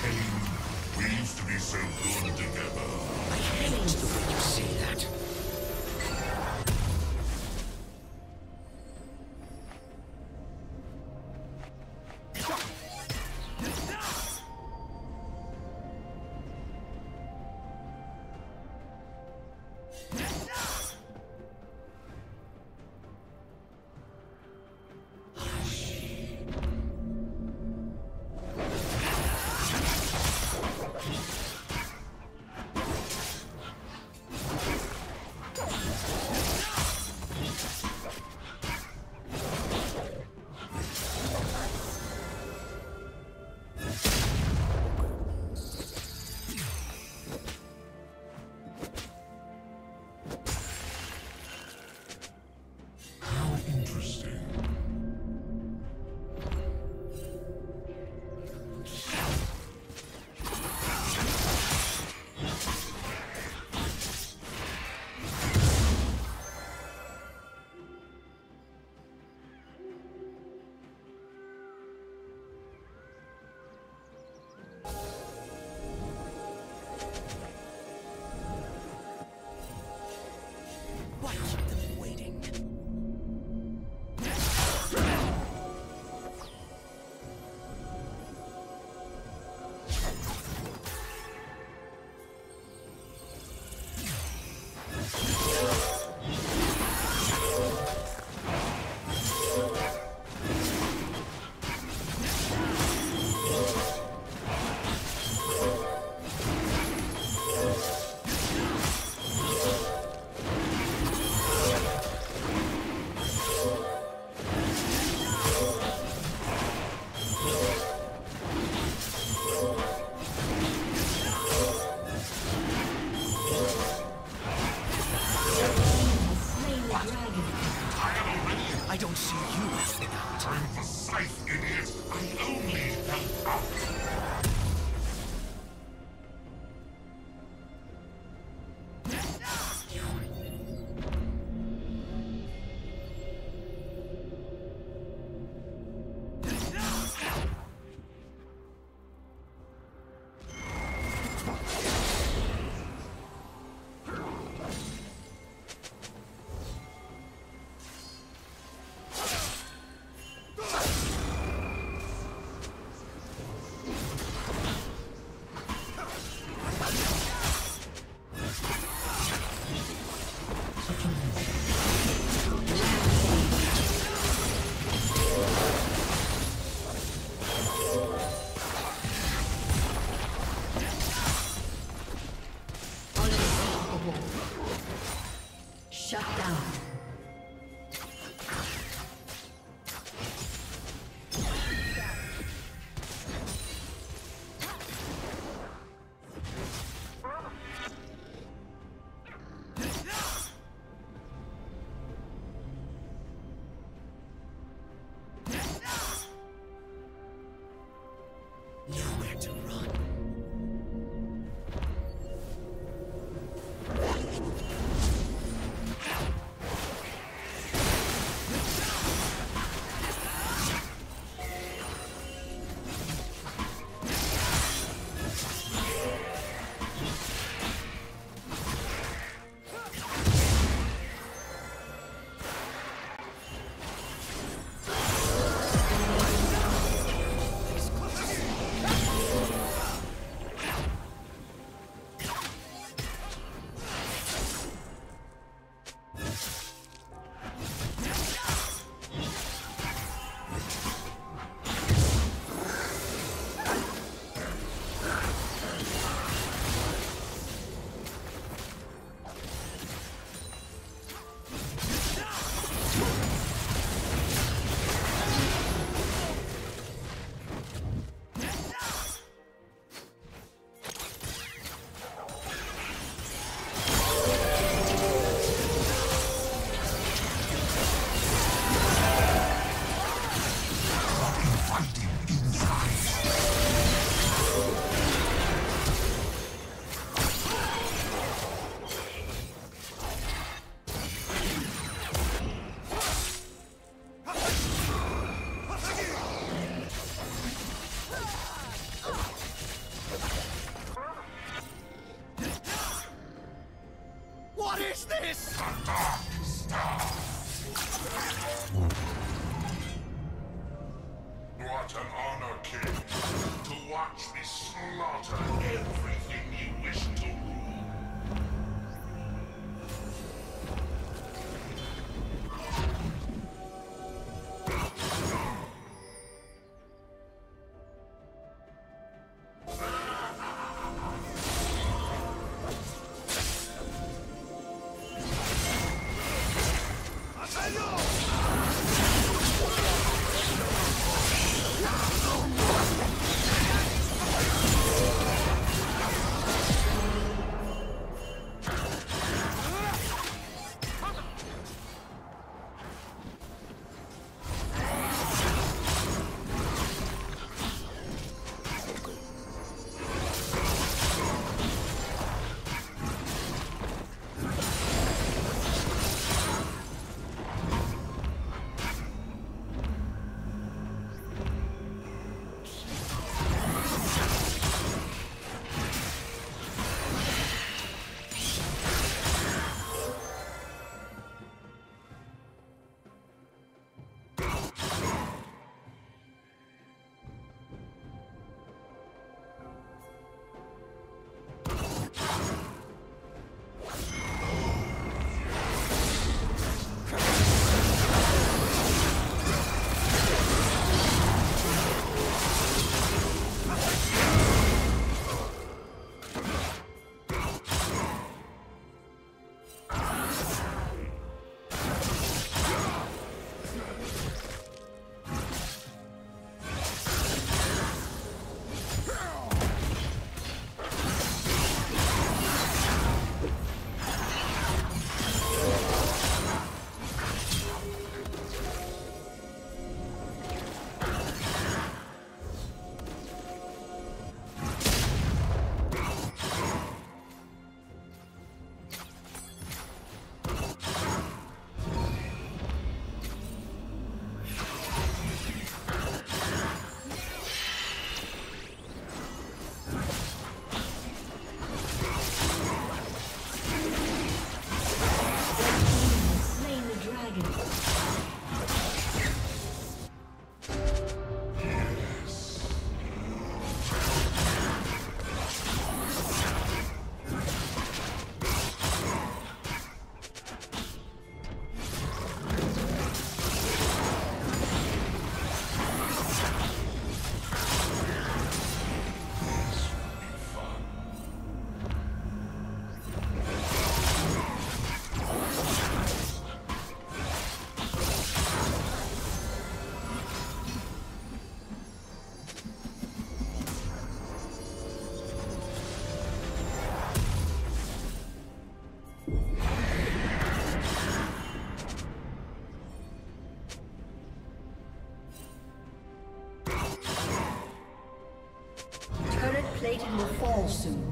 Cain. We used to be so good together. I hate the way you say that. is this? What an honor, King, to watch me slaughter everything you wish to soon.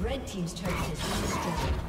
Red team's turret has been destroyed.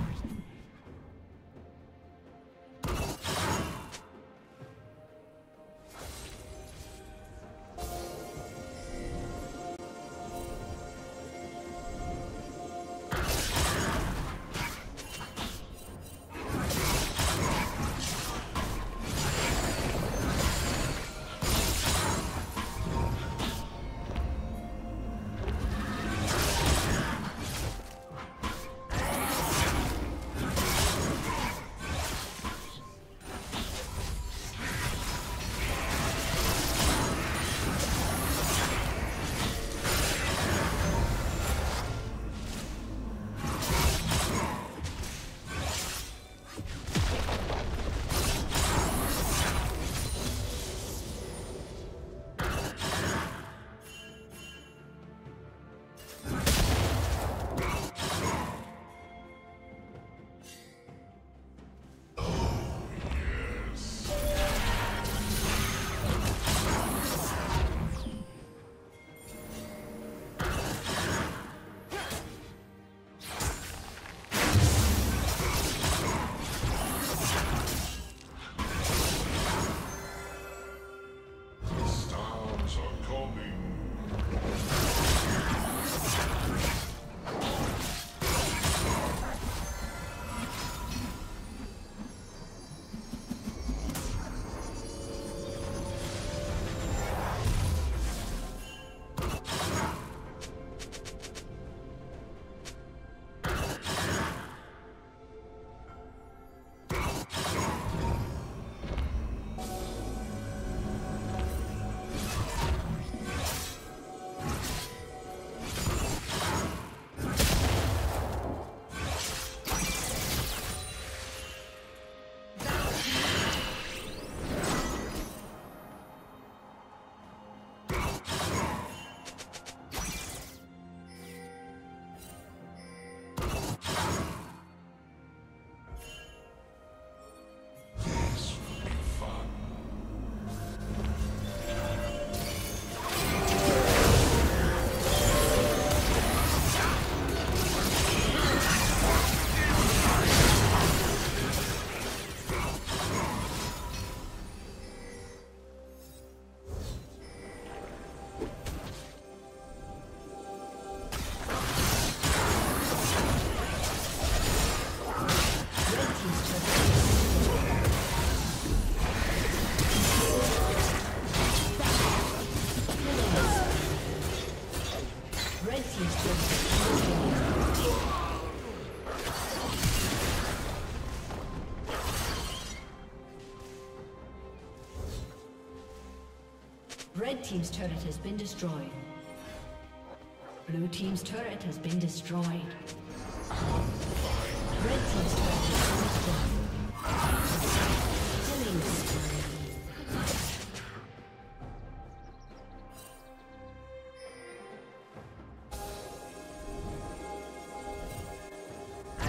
Red team's turret has been destroyed. Blue team's turret has been destroyed. Red team's turret has been destroyed.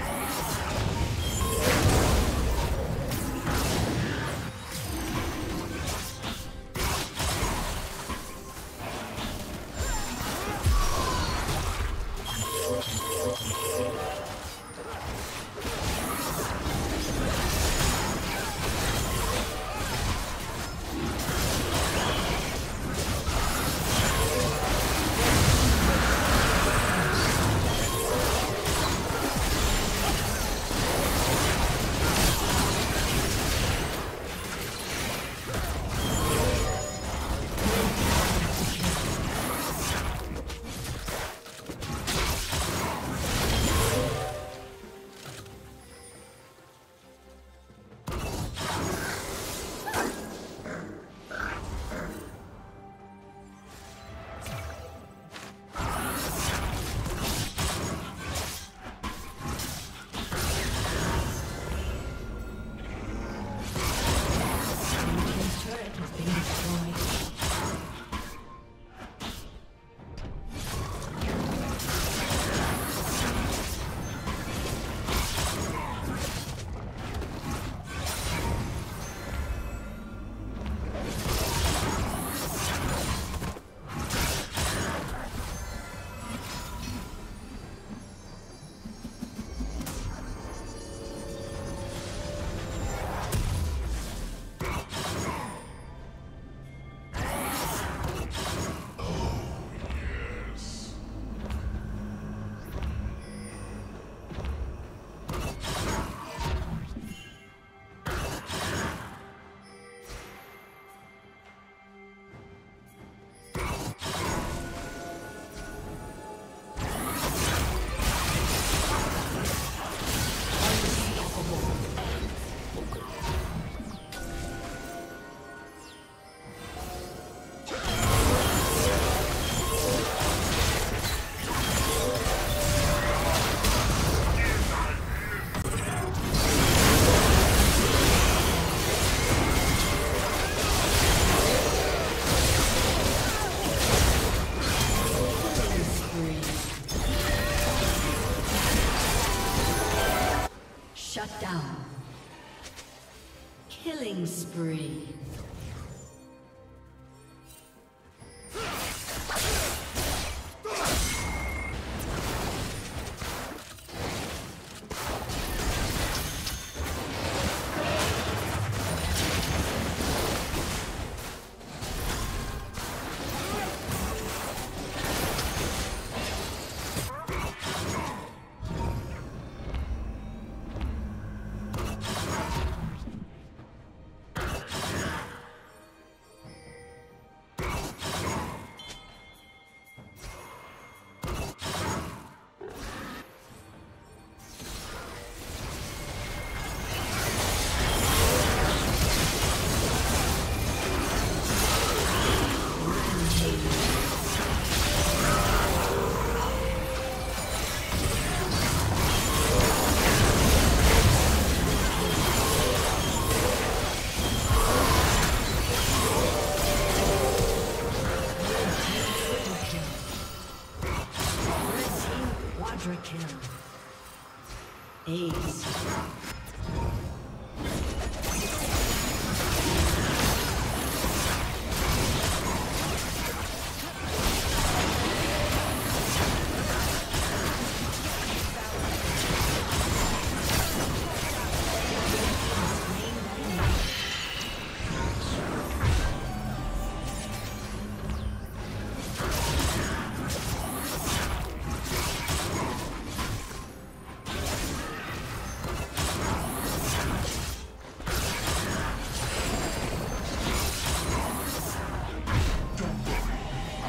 Killing. Shut down. Killing spree.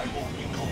I won't be caught.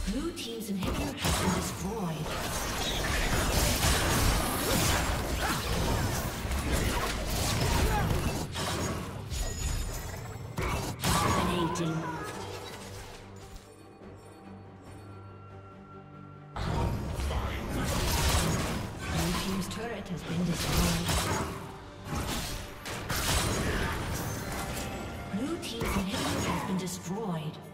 Blue team's inhibitor has been destroyed.